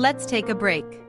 Let's take a break.